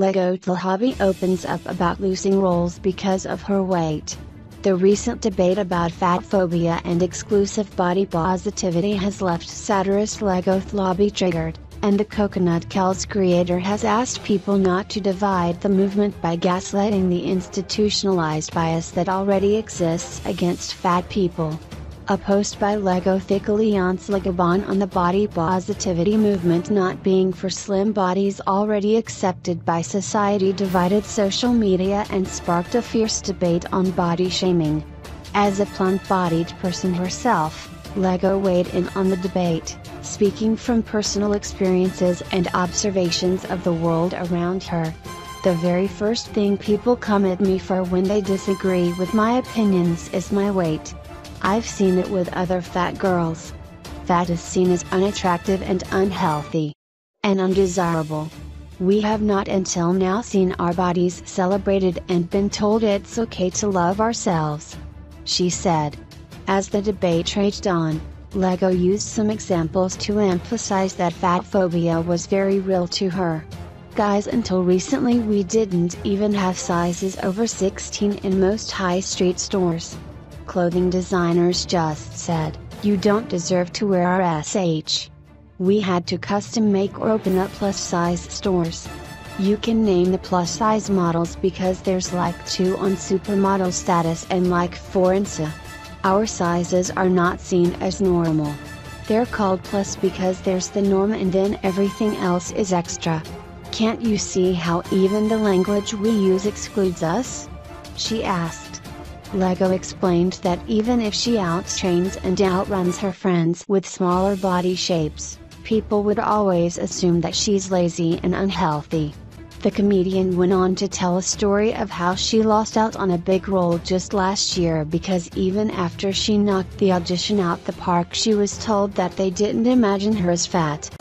Lesego Tlhabi opens up about losing roles because of her weight. The recent debate about fat phobia and exclusive body positivity has left satirist Lesego Tlhabi triggered, and the Coconut Kelz creator has asked people not to divide the movement by gaslighting the institutionalized bias that already exists against fat people. A post by Lesego Tlhabi on the body positivity movement not being for slim bodies already accepted by society divided social media and sparked a fierce debate on body shaming. As a plump-bodied person herself, Lesego weighed in on the debate, speaking from personal experiences and observations of the world around her. "The very first thing people come at me for when they disagree with my opinions is my weight. I've seen it with other fat girls. Fat is seen as unattractive and unhealthy. And undesirable. We have not until now seen our bodies celebrated and been told it's okay to love ourselves," she said. As the debate raged on, Lesego used some examples to emphasize that fat phobia was very real to her. "Guys, until recently we didn't even have sizes over 16 in most high street stores. Clothing designers just said, you don't deserve to wear our sh. We had to custom make or open up plus size stores. You can name the plus size models because there's like 2 on supermodel status and like 4 Insta. Our sizes are not seen as normal. They're called plus because there's the norm and then everything else is extra. Can't you see how even the language we use excludes us?" she asked. Lesego explained that even if she outtrains and outruns her friends with smaller body shapes, people would always assume that she's lazy and unhealthy. The comedian went on to tell a story of how she lost out on a big role just last year because even after she knocked the audition out the park she was told that they didn't imagine her as fat.